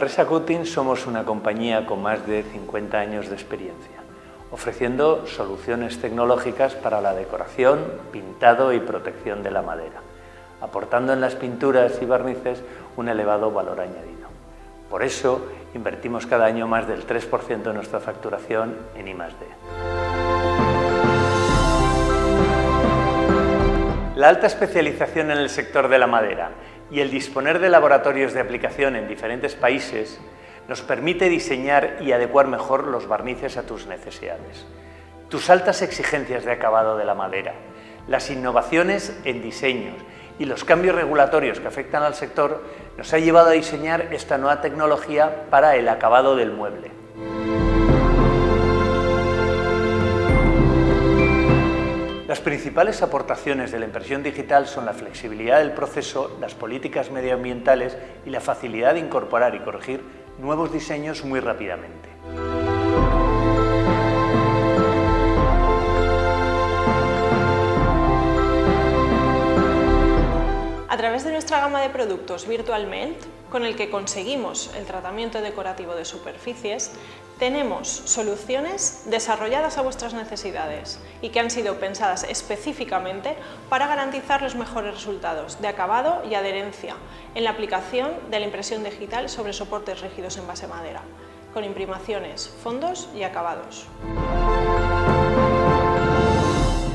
Valresa Coatings somos una compañía con más de 50 años de experiencia, ofreciendo soluciones tecnológicas para la decoración, pintado y protección de la madera, aportando en las pinturas y barnices un elevado valor añadido. Por eso, invertimos cada año más del 3% de nuestra facturación en I+D. La alta especialización en el sector de la madera y el disponer de laboratorios de aplicación en diferentes países nos permite diseñar y adecuar mejor los barnices a tus necesidades, tus altas exigencias de acabado de la madera, las innovaciones en diseños y los cambios regulatorios que afectan al sector nos ha llevado a diseñar esta nueva tecnología para el acabado del mueble. Las principales aportaciones de la impresión digital son la flexibilidad del proceso, las políticas medioambientales y la facilidad de incorporar y corregir nuevos diseños muy rápidamente. A través de nuestra gama de productos Virtual Melt, con el que conseguimos el tratamiento decorativo de superficies, tenemos soluciones desarrolladas a vuestras necesidades y que han sido pensadas específicamente para garantizar los mejores resultados de acabado y adherencia en la aplicación de la impresión digital sobre soportes rígidos en base madera, con imprimaciones, fondos y acabados.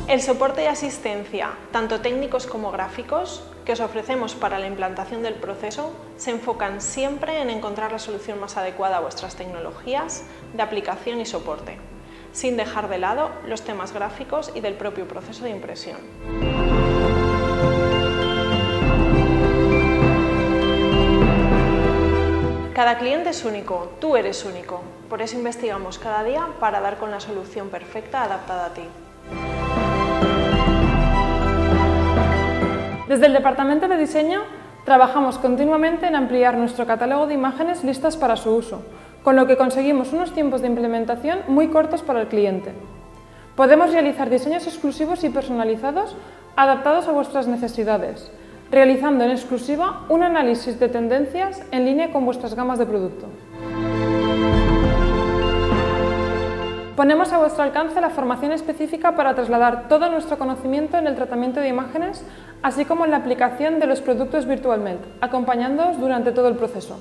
El soporte y asistencia, tanto técnicos como gráficos, que os ofrecemos para la implantación del proceso, se enfocan siempre en encontrar la solución más adecuada a vuestras tecnologías de aplicación y soporte, sin dejar de lado los temas gráficos y del propio proceso de impresión. Cada cliente es único, tú eres único, por eso investigamos cada día para dar con la solución perfecta adaptada a ti. Desde el departamento de diseño trabajamos continuamente en ampliar nuestro catálogo de imágenes listas para su uso, con lo que conseguimos unos tiempos de implementación muy cortos para el cliente. Podemos realizar diseños exclusivos y personalizados adaptados a vuestras necesidades, realizando en exclusiva un análisis de tendencias en línea con vuestras gamas de producto. Ponemos a vuestro alcance la formación específica para trasladar todo nuestro conocimiento en el tratamiento de imágenes, así como en la aplicación de los productos VirtualMed, acompañándoos durante todo el proceso.